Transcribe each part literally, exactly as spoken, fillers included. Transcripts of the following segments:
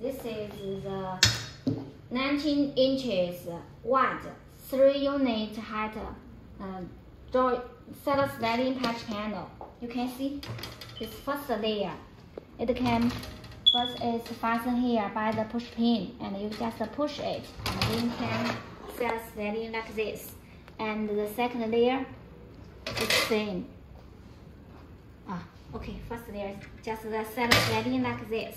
This is the nineteen inches wide, three unit height uh, saddle sliding patch panel. You can see this first layer. It can first is fastened here by the push pin, and you just push it, and you can saddle sliding like this. And the second layer is the same. Ah, okay, first layer is just the saddle sliding like this.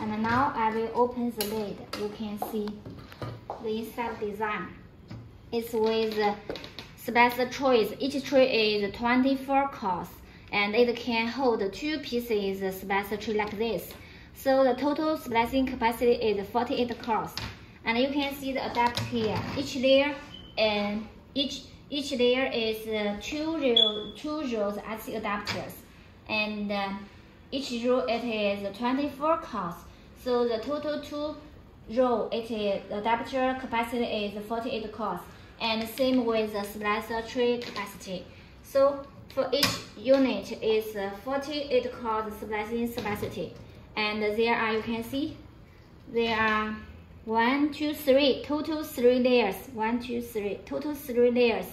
And now I will open the lid. You can see the inside design. It's with space trays. Each tray is twenty-four course, and it can hold two pieces space tray like this. So the total splicing capacity is forty-eight course. And you can see the adapter here. Each layer and each each layer is two rows two rows at the adapters, and uh, each row it is twenty-four course. So the total two row, it is adapter capacity is forty-eight course, and same with the splicer tray capacity. So for each unit is forty-eight course splicing capacity, and there are you can see there are one, two, three total three layers. One, two, three total three layers.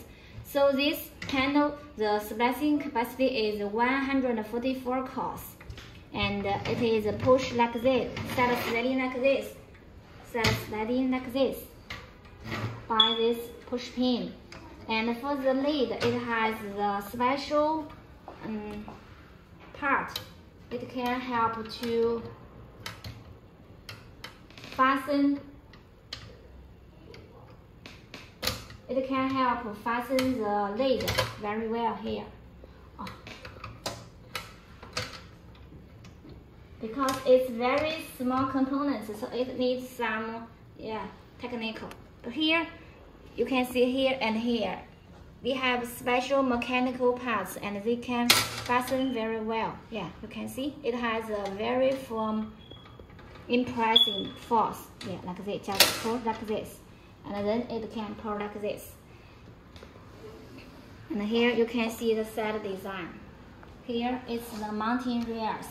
So this panel, the splicing capacity is one hundred forty-four course, and it is push like this, start sliding like this. Sliding like this by this push pin. And for the lid, it has the special um, part. It can help to fasten it can help fasten the lid very well here, oh. Because it's very small components, so it needs some yeah technical. But here you can see here and here we have special mechanical parts, and they can fasten very well. Yeah, you can see it has a very firm impressing force. Yeah, like this, just pull like this, and then it can pull like this. And here you can see the side design. Here is the mounting rails,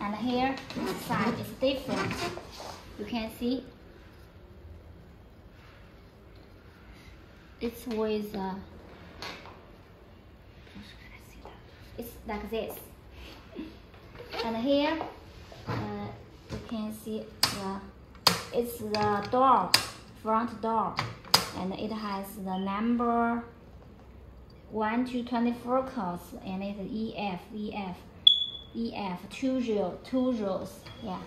and here the side is different. You can see it's with uh, it's like this. And here uh, you can see the it's the door, front door, and it has the number one to twenty-four course, and it's E F, E F, E F, two rows, two rows. Yeah.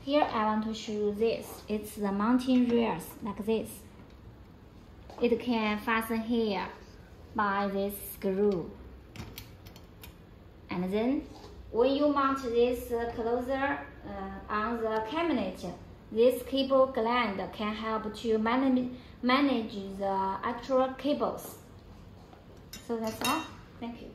Here I want to show you this. It's the mounting rails like this. It can fasten here by this screw, and then when you mount this closer uh, on the cabinet, this cable gland can help to manage manage the actual cables. So that's all. Thank you.